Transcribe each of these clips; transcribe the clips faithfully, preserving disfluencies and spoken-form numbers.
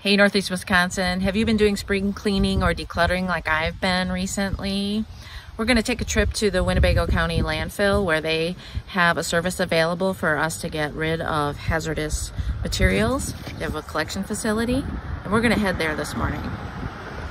Hey, Northeast Wisconsin, have you been doing spring cleaning or decluttering like I've been recently? We're going to take a trip to the Winnebago County landfill where they have a service available for us to get rid of hazardous materials. They have a collection facility, and we're going to head there this morning.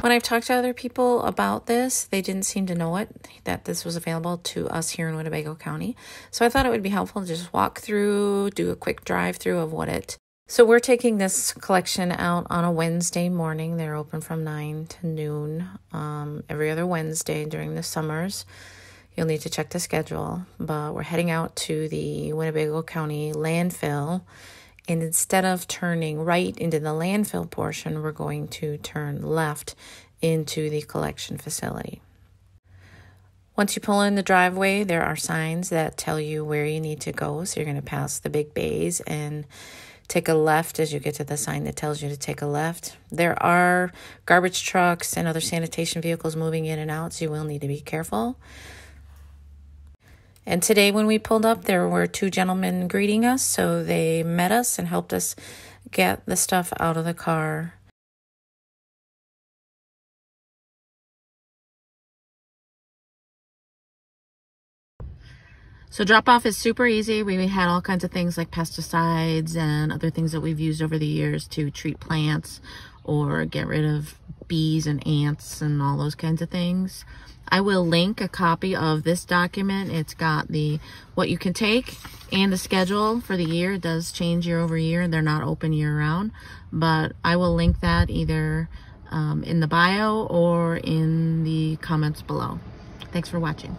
When I've talked to other people about this, they didn't seem to know it, that this was available to us here in Winnebago County. So I thought it would be helpful to just walk through, do a quick drive through of what it So we're taking this collection out on a Wednesday morning. They're open from nine to noon um, every other Wednesday during the summers. You'll need to check the schedule. But we're heading out to the Winnebago County landfill. And instead of turning right into the landfill portion, we're going to turn left into the collection facility. Once you pull in the driveway, there are signs that tell you where you need to go. So you're going to pass the big bays and take a left as you get to the sign that tells you to take a left. There are garbage trucks and other sanitation vehicles moving in and out, so you will need to be careful. And today when we pulled up, there were two gentlemen greeting us, so they met us and helped us get the stuff out of the car. So drop-off is super easy. We had all kinds of things like pesticides and other things that we've used over the years to treat plants or get rid of bees and ants and all those kinds of things. I will link a copy of this document. It's got the what you can take and the schedule for the year. It does change year over year, and they're not open year-round. But I will link that either um, in the bio or in the comments below. Thanks for watching.